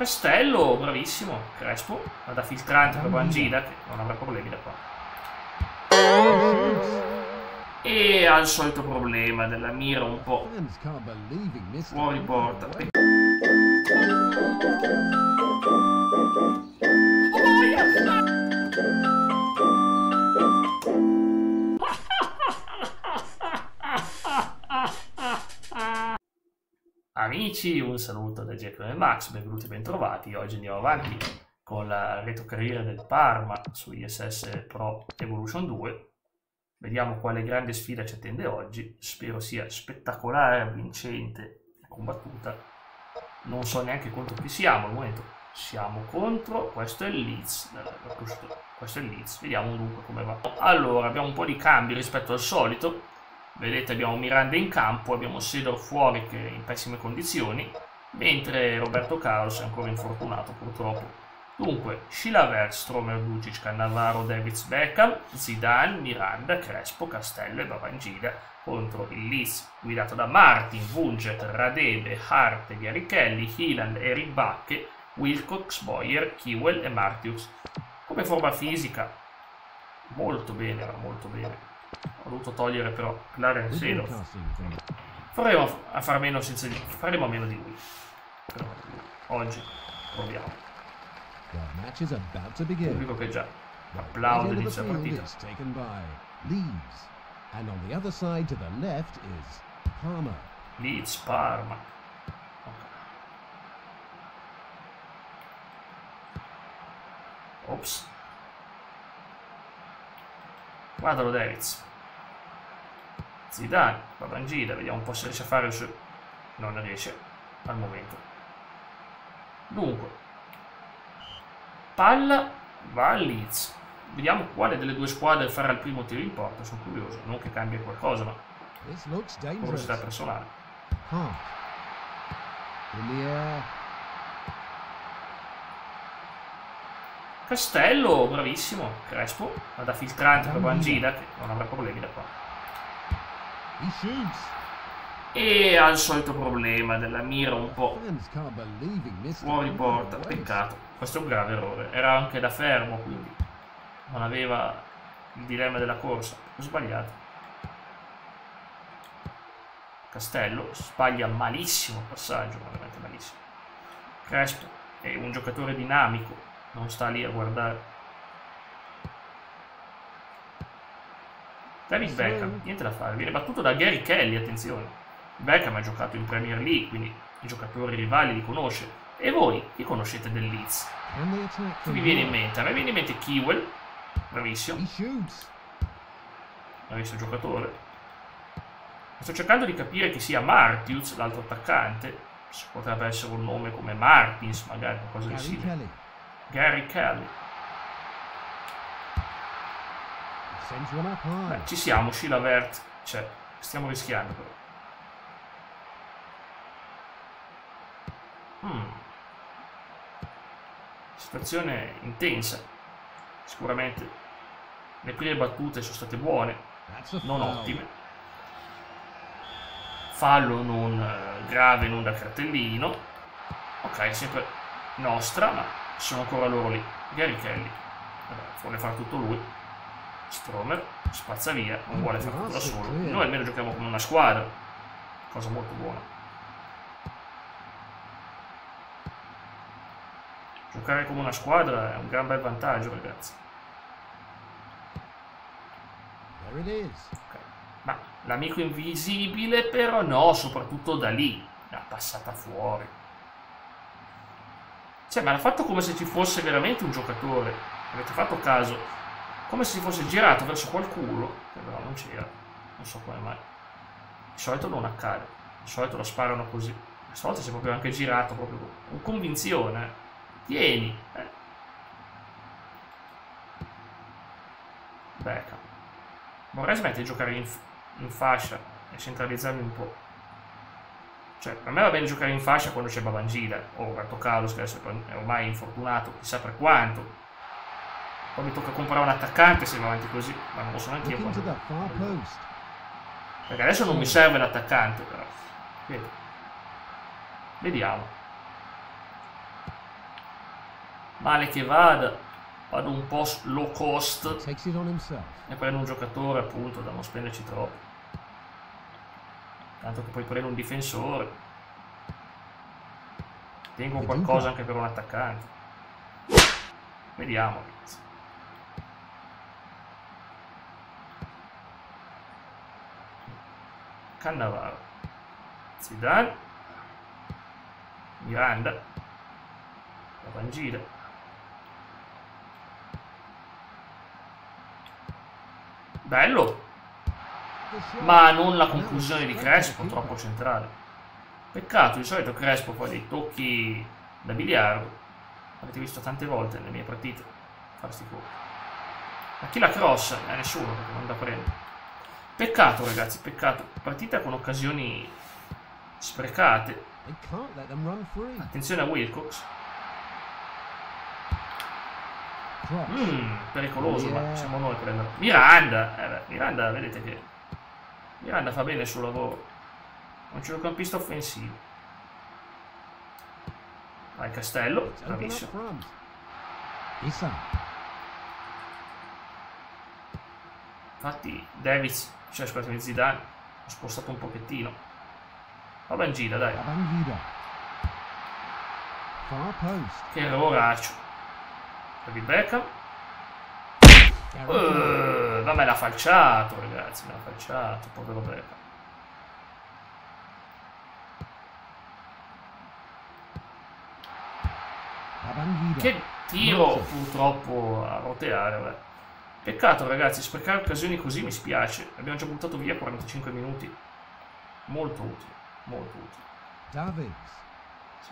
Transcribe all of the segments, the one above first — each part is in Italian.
Castello, bravissimo. Crespo, va da filtrante per Babangida, che non avrà problemi da qua. E ha il solito problema della mira un po' fuori porta. Amici, un saluto da Jack e Max, benvenuti e bentrovati. Oggi andiamo avanti con la retrocarriera del Parma su ISS Pro Evolution 2. Vediamo quale grande sfida ci attende oggi. Spero sia spettacolare, vincente e combattuta. Non so neanche contro chi siamo al momento. Siamo contro, questo è il Leeds. Questo è il Leeds, vediamo dunque come va. Allora, abbiamo un po' di cambi rispetto al solito. Vedete, abbiamo Miranda in campo, abbiamo Cedro fuori che è in pessime condizioni, mentre Roberto Carlos è ancora infortunato purtroppo. Dunque, Sheila Werd, Stromer, Ducicca, Cannavaro, Davids, Beckham, Zidane, Miranda, Crespo, Castello e Babangida contro il Leeds guidato da Martius, Wulget, Radebe, Harte, Diarichelli, Hyland, Eirik Bakke, Wilcox, Bowyer, Kewell e Martius. Come forma fisica, molto bene, molto bene. Ho dovuto togliere però Claren Seno. Faremo a meno di lui. Però oggi proviamo. Pubblico che già applaude inizia la partita. Leeds Parma. Okay. Ops. Guardalo Davids. Zidane, Babangida, vediamo un po' se riesce a fare il suo... Non riesce al momento. Dunque, palla va al Leeds. Vediamo quale delle due squadre farà il primo tiro in porta, sono curioso. Non che cambia qualcosa, ma curiosità personale. Castello, bravissimo. Crespo, va da filtrante per Babangida, che non avrà problemi da qua. E ha il solito problema della mira un po' fuori porta, peccato. Questo è un grave errore, era anche da fermo, quindi non aveva il dilemma della corsa. Ho sbagliato. Castello sbaglia malissimo il passaggio, veramente malissimo. Crespo è un giocatore dinamico, non sta lì a guardare. David Beckham, niente da fare, viene battuto da Gary Kelly, attenzione. Beckham ha giocato in Premier League, quindi i giocatori rivali li conosce. E voi, chi conoscete del Leeds? Chi vi viene in mente? A me viene in mente Kewell, bravissimo. Bravissimo giocatore. Sto cercando di capire chi sia Martius, l'altro attaccante. Potrebbe essere un nome come Martins, magari qualcosa di simile. Gary Kelly. Beh, ci siamo, Sheila Werd, cioè, stiamo rischiando però. Situazione intensa, sicuramente le prime battute sono state buone, non ottime. Fallo non grave, non da cartellino. Ok, sempre nostra, ma sono ancora loro lì. Gary Kelly, vuole fare tutto lui. Stromer spazza via, non vuole fare tutto da solo. Noi almeno giochiamo come una squadra, cosa molto buona. Giocare come una squadra è un gran bel vantaggio, ragazzi. Okay. Ma l'amico invisibile, però no, soprattutto da lì, l'ha passata fuori. Cioè, ma l'ha fatto come se ci fosse veramente un giocatore. Avete fatto caso? Come se si fosse girato verso qualcuno, però non c'era, non so come mai. Di solito non accade, di solito lo sparano così. Questa volta si è proprio anche girato, proprio con convinzione. Tieni! Becca. Vorrei smettere di giocare in fascia e centralizzarmi un po'. Cioè, a me va bene giocare in fascia quando c'è Babangida, o Roberto Carlos, che adesso è ormai infortunato, chissà per quanto. Poi mi tocca comprare un attaccante se va avanti così, ma non lo so neanche io quando... Perché adesso non mi serve l'attaccante, però. Vediamo. Male che vada, vado un po' low cost e prendo un giocatore, appunto, da non spenderci troppo, tanto che poi prendo un difensore, tengo qualcosa anche per un attaccante, vediamo, ragazzi. Cannavaro, Zidane, Miranda, Babangida, bello, ma non la conclusione di Crespo, troppo centrale, peccato, di solito Crespo fa dei tocchi da biliardo, avete visto tante volte nelle mie partite farsi colpi, ma chi la crossa? Nessuno, perché non la prende. Peccato, ragazzi, peccato. Partita con occasioni sprecate. Attenzione a Wilcox. Pericoloso, ma siamo noi a prenderlo. Miranda! Miranda, vedete che... Miranda fa bene il suo lavoro. Un centrocampista offensivo. Vai, Castello. Bravissimo. Infatti, Davids... Cioè, scusatemi, Zidane ho spostato un pochettino. Babangida, dai. Che erroraccio. Per il Beckham. Vabbè, l'ha falciato, ragazzi. L'ha falciato, povero Beckham. Che tiro, purtroppo, a roteare, vabbè. Peccato, ragazzi, sprecare occasioni così mi spiace. Abbiamo già buttato via 45 minuti. Molto utile, molto utile. Davids. Sì,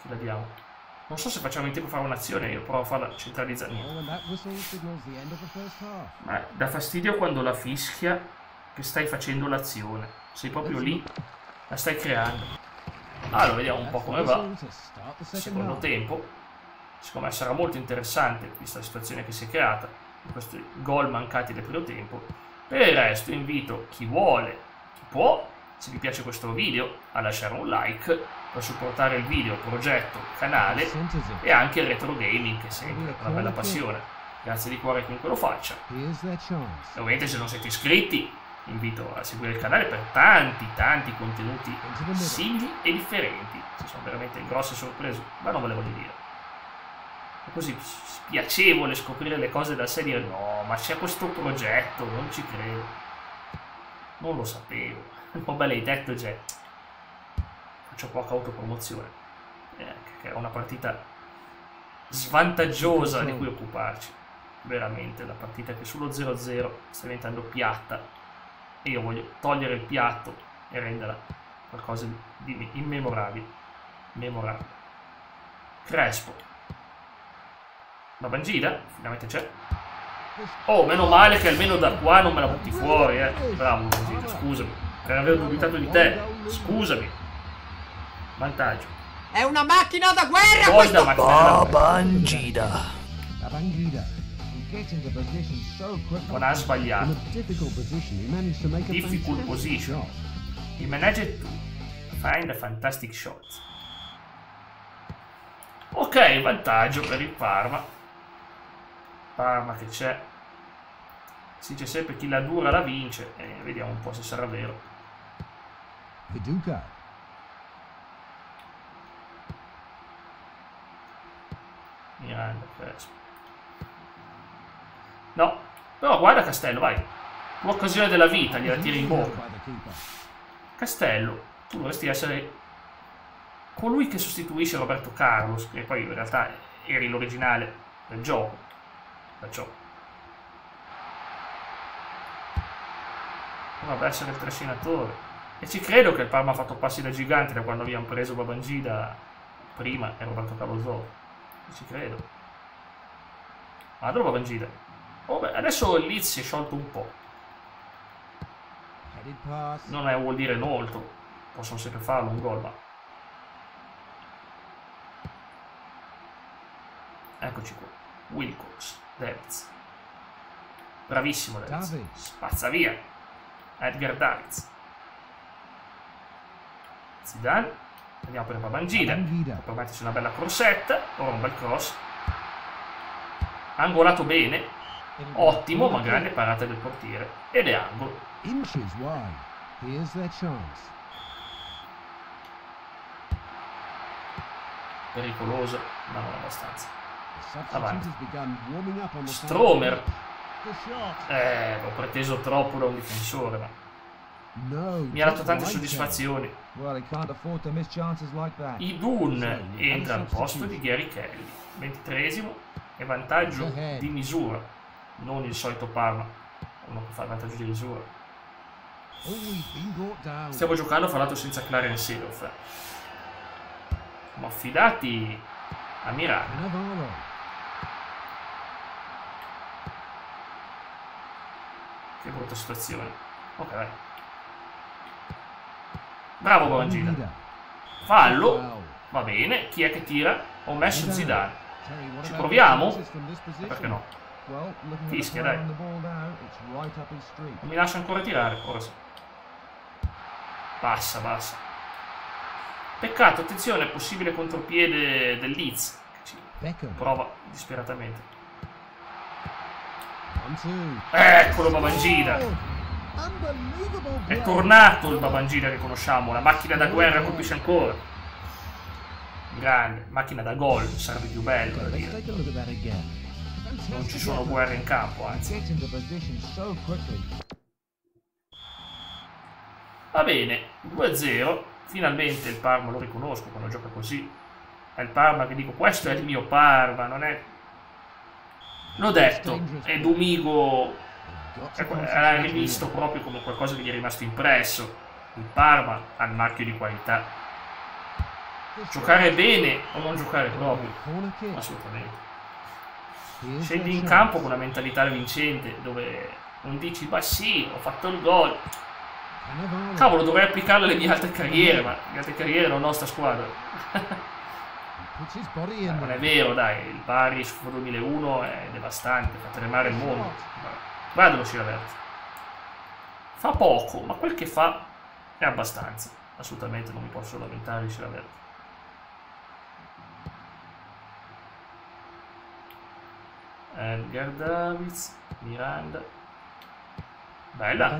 ce la diamo. Non so se facciamo in tempo a fare un'azione, io provo a farla centralizzare. Ma dà fastidio quando la fischia che stai facendo l'azione. Sei proprio lì, la stai creando. Allora, vediamo un po' come va. Secondo tempo. Secondo me sarà molto interessante, vista la situazione che si è creata. Questi gol mancati del primo tempo. Per il resto invito chi vuole, chi può, se vi piace questo video, a lasciare un like per supportare il video, progetto, canale e anche il retro gaming, che è sempre una bella passione. Grazie di cuore a chiunque lo faccia. E ovviamente, se non siete iscritti, invito a seguire il canale per tanti contenuti simili e differenti. Ci sono veramente grosse sorprese, ma non ve le voglio dire. È così piacevole scoprire le cose da sé e dire no, ma c'è questo progetto, non ci credo, non lo sapevo. Vabbè, l'hai detto già. Faccio poca autopromozione, che era una partita svantaggiosa di cui occuparci, veramente. La partita che sullo 0-0 sta diventando piatta e io voglio togliere il piatto e renderla qualcosa di immemorabile. Memorabile. Crespo, Babangida, finalmente c'è. Oh, meno male che almeno da qua non me la butti fuori, eh. Bravo, Babangida, scusami. Per aver dubitato di te, scusami. Vantaggio. È una macchina da guerra questa! Babangida. Non ha sbagliato. Difficult position. You managed to find a fantastic shot. Ok, vantaggio per il Parma. Parma che c'è, si dice sempre chi la dura la vince, e vediamo un po' se sarà vero. Miranda, Crespo. No, però guarda Castello, vai. Un'occasione della vita, gliela tiri in bocca. Castello, tu dovresti essere colui che sostituisce Roberto Carlos, che poi in realtà eri l'originale del gioco. Perciò dovrebbe essere il trascinatore, e ci credo che il Parma ha fatto passi da gigante da quando abbiamo preso Babangida prima e Roberto Carlos dopo. Ci credo. Madro Babangida. Oh, beh, adesso il Leeds si è sciolto un po', non è, vuol dire molto, possono sempre farlo un gol, ma eccoci qua. Wilcox, Davids, bravissimo Davids, spazza via Edgar Davids. Zidane, andiamo per Babangida, per metterci una bella corsetta, ora un bel cross. angolato bene, ottimo, ma grande parata del portiere, ed è angolo. Pericoloso, ma non abbastanza. Avanti. Stromer. Ho preteso troppo da un difensore, ma mi ha dato tante soddisfazioni. Ibun entra al posto di Gary Kelly, 23esimo, e vantaggio di misura, non il solito Parma, uno che fa vantaggio di misura. Stiamo giocando fra l'altro senza Claren e Cedro, ma affidati a Miranda, che brutta situazione. Ok, vai. Bravo Babangida. Fallo. Va bene. Chi è che tira? Ho messo Zidane. Ci proviamo? Perché no? Fischia, dai. Non mi lascia ancora tirare. Ora sì. Passa, passa. Peccato, attenzione, possibile contropiede del Leeds. Prova disperatamente. Eccolo Babangida. È tornato il Babangida che conosciamo. La macchina da guerra colpisce ancora. Grande. Macchina da gol, sarebbe più bello da dire. Non ci sono guerre in campo, anzi. Va bene, 2-0. Finalmente il Parma lo riconosco quando gioca così. È il Parma che dico, questo è il mio Parma, non è... L'ho detto, e Domingo era rivisto proprio come qualcosa che gli è rimasto impresso. Il Parma ha il marchio di qualità. Giocare bene o non giocare proprio? Assolutamente. Scendi in campo con una mentalità vincente, dove non dici, ma sì, ho fatto il gol. Cavolo, dovrei applicarla alle mie altre carriere, ma le altre carriere non ho sta squadra. Non è vero, dai, il Bari su 2001 è devastante, fa tremare il mondo. Guarda lo Sheila Werd. Fa poco, ma quel che fa è abbastanza. Assolutamente non mi posso lamentare di Sheila Werd. Edgar Davids, Miranda. Bella.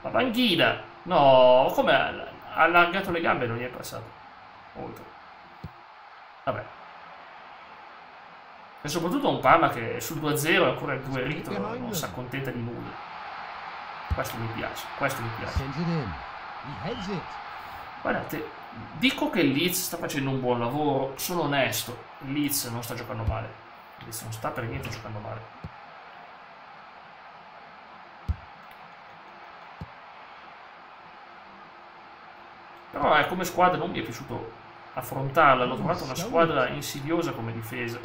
Babangida. No, come ha allargato le gambe e non gli è passato. Oltre. Vabbè. E soprattutto un Parma che sul 2-0 è ancora agguerrito, non si accontenta di nulla. Questo mi piace, questo mi piace. Guardate, dico che il Leeds sta facendo un buon lavoro, sono onesto. Il Leeds non sta giocando male. Il Leeds non sta per niente giocando male. Però come squadra non mi è piaciuto affrontarla, l'ho trovata una squadra insidiosa come difesa,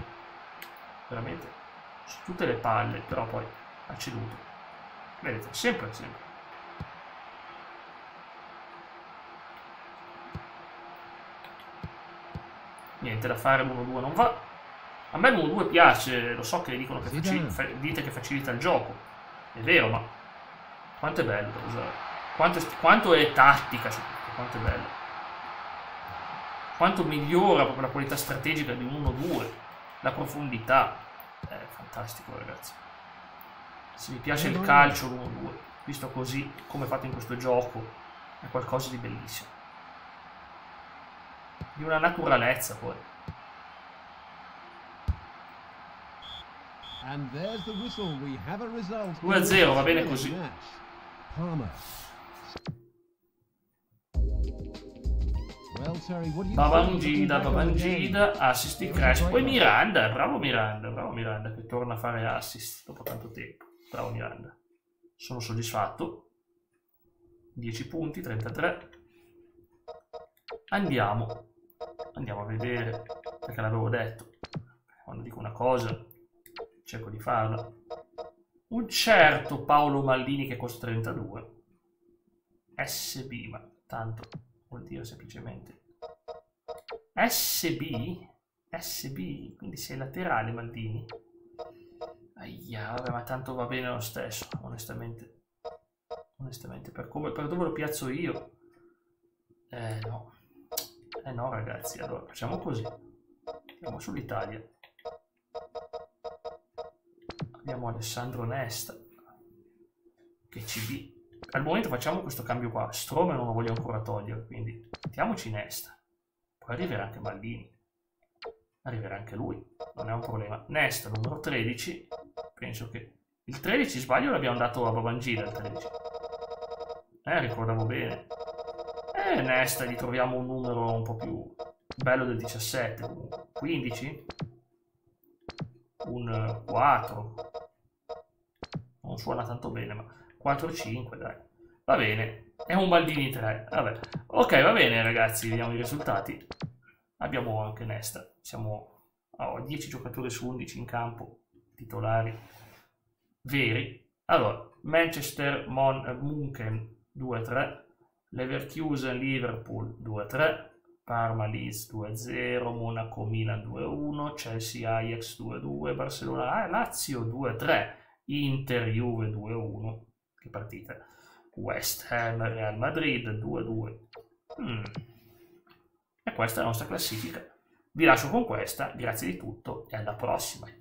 veramente su tutte le palle, però poi ha ceduto, vedete, sempre. Niente da fare, l'1-2 non va. A me l'1-2 piace, lo so che dicono che dite che facilita il gioco, è vero, ma quanto è bello da usare, quanto è tattica soprattutto, quanto è bello. Quanto migliora proprio la qualità strategica di 1-2, la profondità, è fantastico ragazzi. Se vi piace il calcio 1-2, visto così come fate in questo gioco, è qualcosa di bellissimo. Di una naturalezza poi. The 2-0, va bene così. Babangida, assist di Crespo e Miranda, bravo Miranda che torna a fare assist dopo tanto tempo, bravo Miranda, sono soddisfatto, 10 punti, 33, andiamo a vedere, perché l'avevo detto, quando dico una cosa cerco di farla, un certo Paolo Maldini che costa 32, SB, ma tanto... vuol dire semplicemente SB, quindi sei laterale Maldini. Ahia, vabbè, ma tanto va bene lo stesso, onestamente per dove lo piazzo io. No ragazzi, allora facciamo così, andiamo sull'Italia, abbiamo Alessandro Nesta che ci... Al momento facciamo questo cambio qua, Stromer non lo voglio ancora togliere, quindi mettiamoci Nesta, poi arriverà anche Maldini, arriverà anche lui, non è un problema. Nesta numero 13, penso che il 13 sbaglio l'abbiamo dato a Babangida il 13, ricordavo bene, e Nesta gli troviamo un numero un po' più bello del 17, un 15, un 4, non suona tanto bene, ma 4-5, dai, va bene, è un Maldini 3, vabbè, ok, va bene ragazzi, vediamo i risultati, abbiamo anche Nesta, siamo a 10 giocatori su 11 in campo, titolari veri. Allora, Manchester, Munchen 2-3, Leverkusen, Liverpool 2-3, Parma, Leeds 2-0, Monaco, Milan 2-1, Chelsea, Ajax 2-2, Barcellona, Lazio 2-3, Inter, Juve 2-1, che partita, West Ham, Real Madrid 2-2, e questa è la nostra classifica. Vi lascio con questa, grazie di tutto e alla prossima.